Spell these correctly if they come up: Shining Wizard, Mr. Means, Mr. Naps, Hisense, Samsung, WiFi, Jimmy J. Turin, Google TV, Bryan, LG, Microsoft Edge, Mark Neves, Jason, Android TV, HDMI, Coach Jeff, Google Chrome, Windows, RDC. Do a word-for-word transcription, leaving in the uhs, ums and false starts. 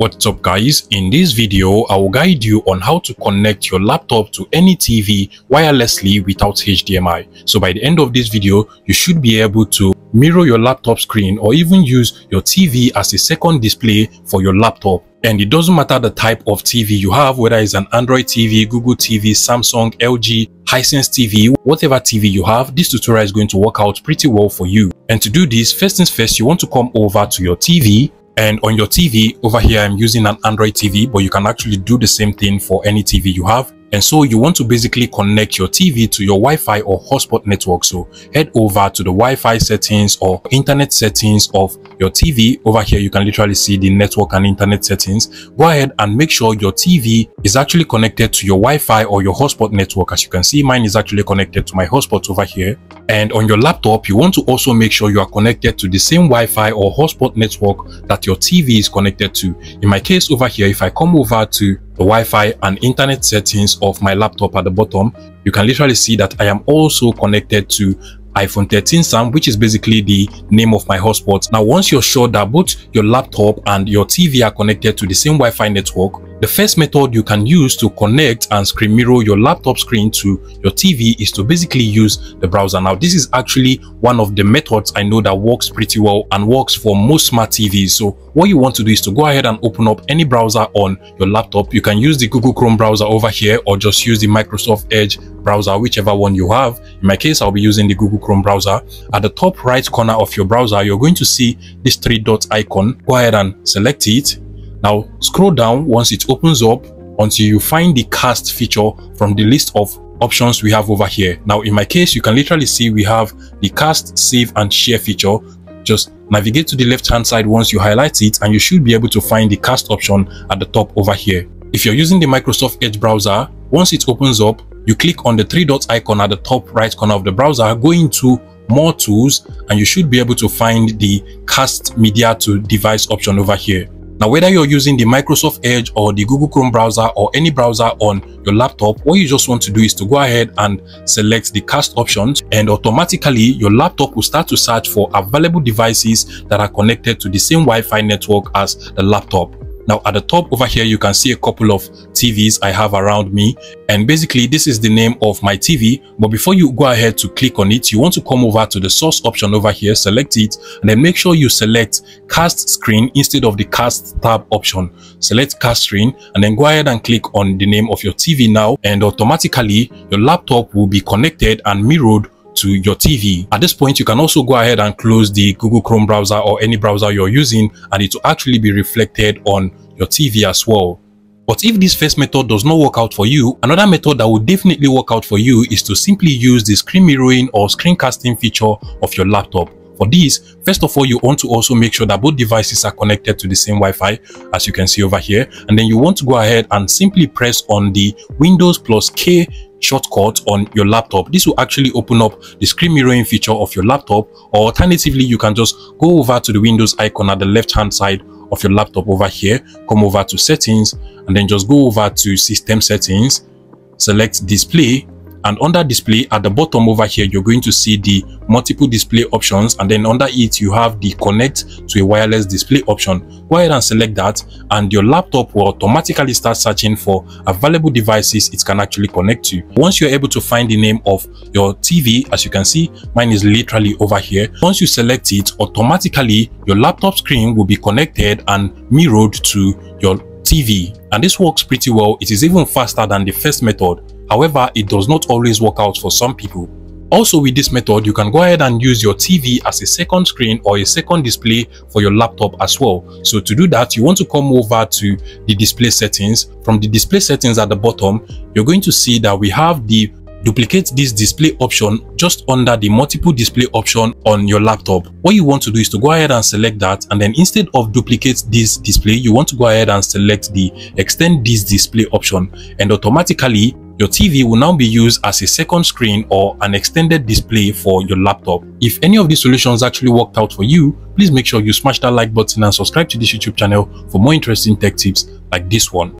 What's up guys, in this video I will guide you on how to connect your laptop to any T V wirelessly without H D M I. So by the end of this video you should be able to mirror your laptop screen or even use your T V as a second display for your laptop. And it doesn't matter the type of T V you have, whether it's an Android T V, Google T V, Samsung, L G, Hisense T V, whatever T V you have, this tutorial is going to work out pretty well for you. And to do this, first things first, you want to come over to your T V. And on your T V, over here I'm using an Android T V, but you can actually do the same thing for any T V you have. And so you want to basically connect your T V to your Wi-Fi or hotspot network. So head over to the Wi-Fi settings or internet settings of your T V. Over here you can literally see the network and internet settings. Go ahead and make sure your T V is actually connected to your Wi-Fi or your hotspot network. As you can see, mine is actually connected to my hotspot over here. And on your laptop, you want to also make sure you are connected to the same Wi-Fi or hotspot network that your T V is connected to. In my case over here, if I come over to the Wi-Fi and internet settings of my laptop at the bottom, you can literally see that I am also connected to iPhone thirteen Sam, which is basically the name of my hotspot. Now, once you're sure that both your laptop and your T V are connected to the same Wi-Fi network, the first method you can use to connect and screen mirror your laptop screen to your T V is to basically use the browser. Now, this is actually one of the methods I know that works pretty well and works for most smart T Vs. So what you want to do is to go ahead and open up any browser on your laptop. You can use the Google Chrome browser over here or just use the Microsoft Edge browser, whichever one you have. In my case, I'll be using the Google Chrome browser. At the top right corner of your browser, you're going to see this three dot icon. Go ahead and select it. Now scroll down once it opens up until you find the cast feature from the list of options we have over here. Now in my case, you can literally see we have the cast, save and share feature. Just navigate to the left hand side once you highlight it and you should be able to find the cast option at the top over here. If you're using the Microsoft Edge browser, once it opens up, you click on the three dot icon at the top right corner of the browser, go into more tools and you should be able to find the cast media to device option over here. Now, whether you're using the Microsoft Edge or the Google Chrome browser or any browser on your laptop, what you just want to do is to go ahead and select the cast options and automatically your laptop will start to search for available devices that are connected to the same Wi-Fi network as the laptop. Now at the top over here, you can see a couple of T Vs I have around me. And basically this is the name of my T V. But before you go ahead to click on it, you want to come over to the source option over here, select it, and then make sure you select cast screen instead of the cast tab option. Select cast screen and then go ahead and click on the name of your T V now. And automatically your laptop will be connected and mirrored to your T V. At this point, you can also go ahead and close the Google Chrome browser or any browser you're using and it will actually be reflected on your T V as well. But if this first method does not work out for you, another method that will definitely work out for you is to simply use the screen mirroring or screencasting feature of your laptop. For this, first of all, you want to also make sure that both devices are connected to the same Wi-Fi, as you can see over here. And then you want to go ahead and simply press on the Windows plus K shortcut on your laptop. This will actually open up the screen mirroring feature of your laptop, or alternatively, you can just go over to the Windows icon at the left-hand side of your laptop over here, come over to settings, and then just go over to system settings, select display, and under display at the bottom over here, you're going to see the multiple display options, and then under it you have the connect to a wireless display option. Go ahead and select that and your laptop will automatically start searching for available devices it can actually connect to. Once you're able to find the name of your T V, as you can see, mine is literally over here. Once you select it, automatically your laptop screen will be connected and mirrored to your T V. And this works pretty well. It is even faster than the first method. However, it does not always work out for some people. Also, with this method, you can go ahead and use your T V as a second screen or a second display for your laptop as well. So to do that, you want to come over to the display settings. From the display settings at the bottom, you're going to see that we have the duplicate this display option just under the multiple display option on your laptop. What you want to do is to go ahead and select that, and then instead of duplicate this display, you want to go ahead and select the extend this display option, and automatically your T V will now be used as a second screen or an extended display for your laptop. If any of these solutions actually worked out for you, please make sure you smash that like button and subscribe to this YouTube channel for more interesting tech tips like this one.